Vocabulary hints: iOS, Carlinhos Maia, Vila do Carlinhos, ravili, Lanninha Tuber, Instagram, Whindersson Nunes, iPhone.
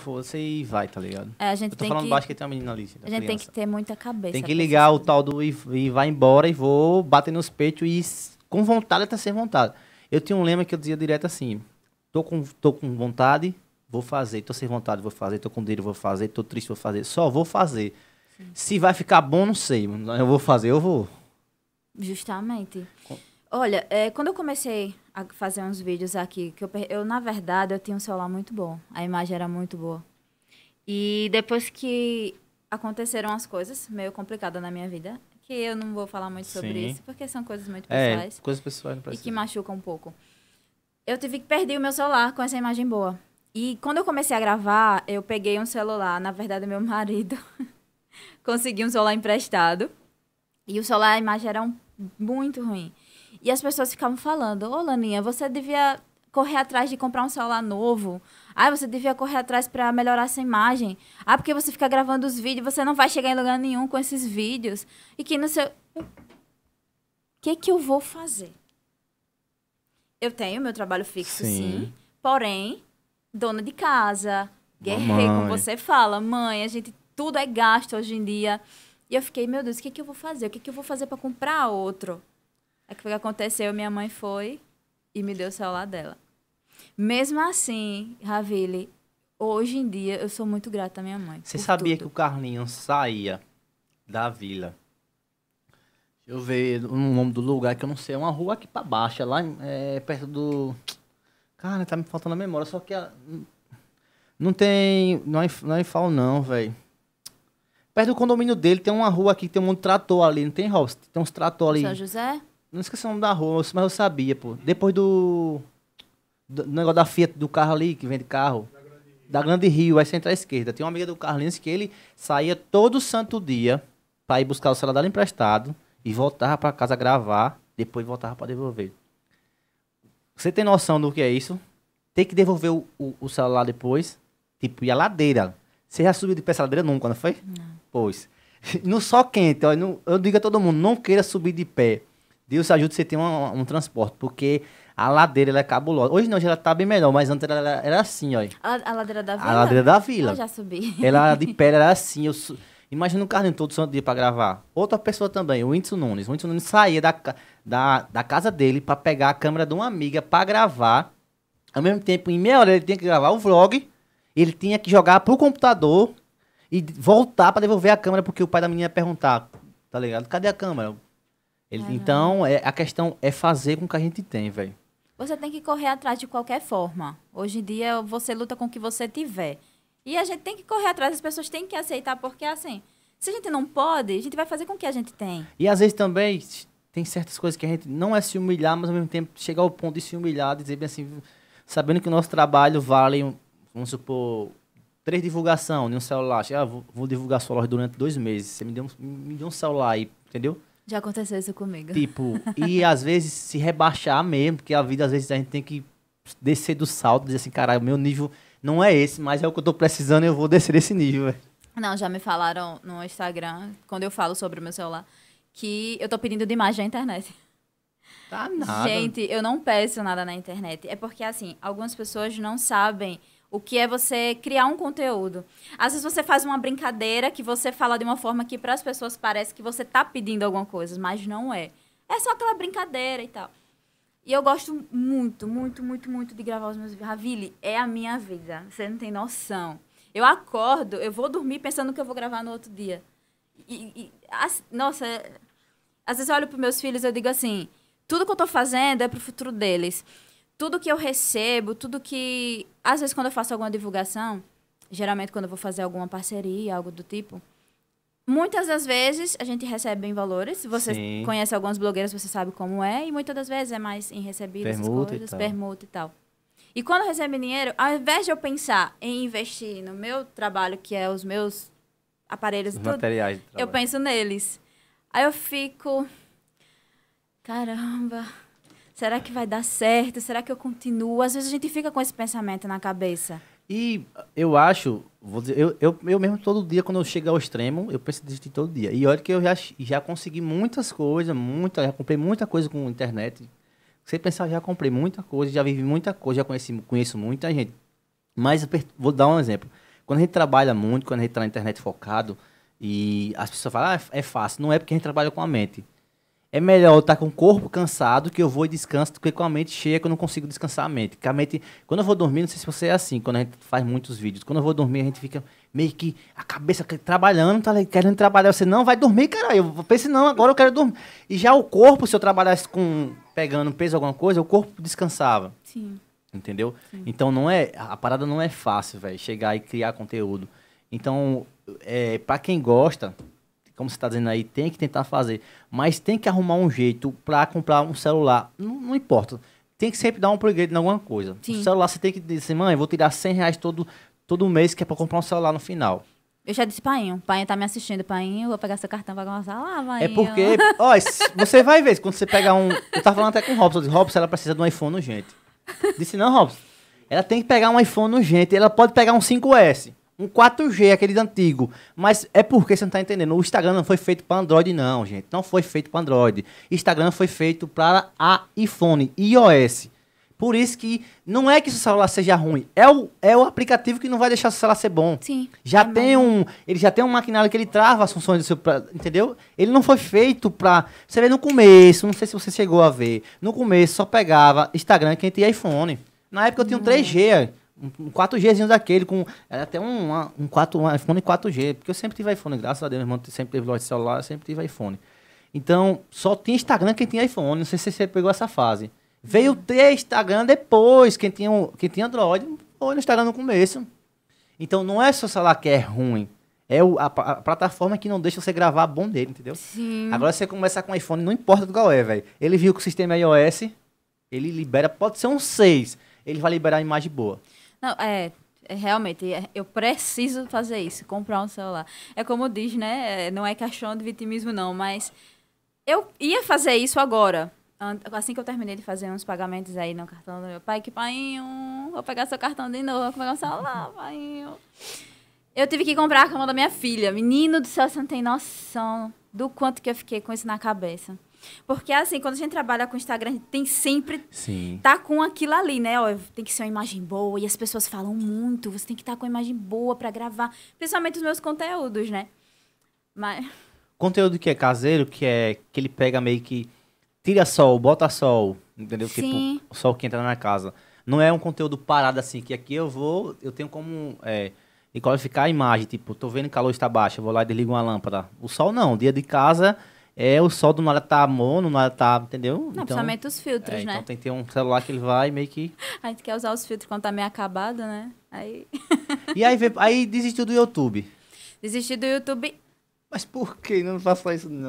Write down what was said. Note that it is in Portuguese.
força e vai, tá ligado? É, a gente tem que... Eu tô falando baixo que tem uma menina ali. A gente tem que ter muita cabeça. Tem que ligar o tal do e vai embora e vou bater nos peitos e com vontade até sem vontade. Eu tinha um lema que eu dizia direto assim, tô com vontade, vou fazer, tô sem vontade, vou fazer, tô com dinheiro, vou fazer, tô triste, vou fazer, só vou fazer. Sim. Se vai ficar bom, não sei, eu vou fazer, eu vou. Justamente. Olha, quando eu comecei a fazer uns vídeos aqui, que eu na verdade, eu tinha um celular muito bom, a imagem era muito boa. E depois que aconteceram as coisas meio complicadas na minha vida, que eu não vou falar muito sobre isso, porque são coisas muito pessoais. É, coisas pessoais não precisa. E que machucam um pouco. Eu tive que perder o meu celular com essa imagem boa. E quando eu comecei a gravar, eu peguei um celular, na verdade, meu marido conseguiu um celular emprestado. E o celular, a imagem era muito ruim. E as pessoas ficavam falando, ô, Lanninha, você devia correr atrás de comprar um celular novo. Ah, você devia correr atrás para melhorar essa imagem. Ah, porque você fica gravando os vídeos, você não vai chegar em lugar nenhum com esses vídeos. E que não sei... O que eu vou fazer? Eu tenho meu trabalho fixo, sim. Porém, dona de casa, guerreira, como você fala, mãe, a gente... Tudo é gasto hoje em dia. E eu fiquei, meu Deus, o que eu vou fazer? O que eu vou fazer para comprar outro? Aí o que aconteceu? Minha mãe foi e me deu o celular dela. Mesmo assim, Ravili, hoje em dia eu sou muito grata à minha mãe. Você sabia que o Carlinhos saía da vila? Deixa eu ver o nome do lugar, que eu não sei. É uma rua aqui pra baixo, é lá perto do... Cara, tá me faltando a memória, só que... Não tem... Não é falo não, velho. Perto do condomínio dele tem uma rua aqui que tem um monte de trator ali, não tem, Robson? Tem uns trator ali. São José? Não esqueci o nome da rua, mas eu sabia, pô. Depois do negócio da Fiat, do carro ali, que vende carro. Da Grande Rio, aí você entra à esquerda. Tem uma amiga do Carlinhos que ele saía todo santo dia pra ir buscar o celular dela emprestado e voltava pra casa gravar, depois voltava pra devolver. Você tem noção do que é isso? Tem que devolver o celular depois, tipo, e a ladeira. Você já subiu de pé essa ladeira nunca, não foi? Não. Pois. No sol quente, ó, eu digo a todo mundo, não queira subir de pé. Deus ajude você a ter um transporte, porque a ladeira ela é cabulosa. Hoje não, já tá bem melhor, mas antes ela era assim, ó. A ladeira da vila? A ladeira da vila. Eu já subi. Ela de pé, ela era assim. Imagina um Carlinhos todo santo dia pra gravar. Outra pessoa também, o Whindersson Nunes. O Whindersson Nunes saía da casa dele pra pegar a câmera de uma amiga pra gravar. Ao mesmo tempo, em meia hora, ele tinha que gravar o vlog, ele tinha que jogar pro computador e voltar pra devolver a câmera, porque o pai da menina ia perguntar, tá ligado? Cadê a câmera? Então, a questão é fazer com o que a gente tem, velho. Você tem que correr atrás de qualquer forma. Hoje em dia, você luta com o que você tiver. E a gente tem que correr atrás, as pessoas têm que aceitar, porque assim, se a gente não pode, a gente vai fazer com o que a gente tem. E às vezes também, tem certas coisas que a gente não é se humilhar, mas ao mesmo tempo chegar ao ponto de se humilhar, dizer bem assim, sabendo que o nosso trabalho vale, vamos supor, 3 divulgações em um celular. Ah, vou divulgar sua loja durante 2 meses. Você me deu um celular aí, entendeu? Já aconteceu isso comigo. Tipo, e às vezes se rebaixar mesmo, porque a vida às vezes a gente tem que descer do salto, dizer assim, caralho, meu nível não é esse, mas é o que eu tô precisando e eu vou descer desse nível, velho. Não, já me falaram no Instagram, quando eu falo sobre o meu celular, que eu tô pedindo demais na internet. Tá nada. Gente, eu não peço nada na internet. É porque, assim, algumas pessoas não sabem o que é você criar um conteúdo. Às vezes você faz uma brincadeira que você fala de uma forma que para as pessoas parece que você tá pedindo alguma coisa, mas não é. É só aquela brincadeira e tal. E eu gosto muito, muito, muito, muito de gravar os meus vídeos. Ravili, é a minha vida. Você não tem noção. Eu acordo, eu vou dormir pensando que eu vou gravar no outro dia. Nossa, às vezes eu olho para meus filhos e eu digo assim, tudo que eu tô fazendo é pro futuro deles. Tudo que eu recebo, tudo que... Às vezes, quando eu faço alguma divulgação, geralmente quando eu vou fazer alguma parceria, algo do tipo, muitas das vezes a gente recebe em valores. Você conhece algumas blogueiras, você sabe como é. E muitas das vezes é mais em recebido, essas coisas, permuta e tal. E quando eu recebo dinheiro, ao invés de eu pensar em investir no meu trabalho, que é os meus aparelhos, os materiais de trabalho, eu penso neles. Aí eu fico... Caramba... Será que vai dar certo? Será que eu continuo? Às vezes a gente fica com esse pensamento na cabeça. E eu acho, vou dizer, eu mesmo todo dia, quando eu chego ao extremo, eu penso desistir todo dia. E olha que eu já consegui muitas coisas, já comprei muita coisa com a internet. Você pensar, já comprei muita coisa, já vivi muita coisa, já conheço muita gente. Mas vou dar um exemplo. Quando a gente trabalha muito, quando a gente está na internet focado, e as pessoas falam, ah, é fácil. Não é porque a gente trabalha com a mente. É melhor eu estar com o corpo cansado que eu vou e descanso do que com a mente cheia que eu não consigo descansar a mente. Porque a mente, quando eu vou dormir, não sei se você é assim, quando a gente faz muitos vídeos, quando eu vou dormir a gente fica meio que a cabeça trabalhando, tá querendo trabalhar. Você não vai dormir, caralho. Eu penso, não, agora eu quero dormir. E já o corpo, se eu trabalhasse com pegando peso alguma coisa, o corpo descansava. Sim. Entendeu? Sim. Então não é, a parada não é fácil, velho, chegar e criar conteúdo. Então, para quem gosta, como você está dizendo aí, tem que tentar fazer. Mas tem que arrumar um jeito para comprar um celular. Não, não importa. Tem que sempre dar um upgrade em alguma coisa. Sim. O celular você tem que dizer, mãe, vou tirar 100 reais todo mês que é para comprar um celular no final. Eu já disse, painho. Painho tá me assistindo. Painho, eu vou pegar seu cartão pra comprar um celular, vai. É porque, ó, você vai ver, quando você pegar um... Eu tava falando até com o Robson. Eu disse, Robson, ela precisa de um iPhone urgente. Disse, não, Robson. Ela tem que pegar um iPhone urgente. Ela pode pegar um 5S. Um 4G, aquele antigo. Mas é porque você não tá entendendo. O Instagram não foi feito para Android, não, gente. Não foi feito para Android. Instagram foi feito para iPhone, iOS. Por isso que não é que seu celular seja ruim. É o aplicativo que não vai deixar seu celular ser bom. Sim. Já tem um... Ele já tem um maquinário que ele trava as funções do seu... Entendeu? Ele não foi feito para... Você vê no começo, não sei se você chegou a ver. No começo só pegava Instagram quem tinha iPhone. Na época eu tinha um 3G... Um 4Gzinho daquele, com até um iPhone 4G, porque eu sempre tive iPhone, graças a Deus, meu irmão sempre teve loja de celular, eu sempre tive iPhone. Então, só tinha Instagram quem tinha iPhone, não sei se você pegou essa fase. Veio ter Instagram depois, quem tinha Android, foi no Instagram no começo. Então, não é só o celular que é ruim, é a plataforma que não deixa você gravar bom dele, entendeu? Sim. Agora, você começar com iPhone, não importa qual é, velho. Ele viu que o sistema iOS, ele libera, pode ser um 6, ele vai liberar a imagem boa. Não, realmente, eu preciso fazer isso, comprar um celular. É como diz, né? Não é caixão de vitimismo, não, mas eu ia fazer isso agora. Assim que eu terminei de fazer uns pagamentos aí no cartão do meu pai, que painho, vou pegar seu cartão de novo, vou pegar um celular, painho. Eu tive que comprar a cama da minha filha. Menino do céu, você não tem noção do quanto que eu fiquei com isso na cabeça. Porque, assim, quando a gente trabalha com Instagram, a gente tem sempre... Sim. Tá com aquilo ali, né? Ó, tem que ser uma imagem boa. E as pessoas falam muito. Você tem que estar com uma imagem boa pra gravar. Principalmente os meus conteúdos, né? Mas... Conteúdo que é caseiro, que ele pega meio que... Tira sol, bota sol. Entendeu? Sim. Tipo, o sol que entra na casa. Não é um conteúdo parado, assim, que aqui eu vou... Eu tenho como... e qualificar a imagem. Tipo, tô vendo que o calor está baixo. Eu vou lá e desligo uma lâmpada. O sol, não. O dia de casa... o sol do nada tá mono, do nada tá, entendeu? Não, então, principalmente os filtros, né? Então tem que ter um celular que ele vai meio que... A gente quer usar os filtros quando tá meio acabado, né? Aí... E aí desistiu do YouTube? Desisti do YouTube. Mas por que? Não faço isso, não.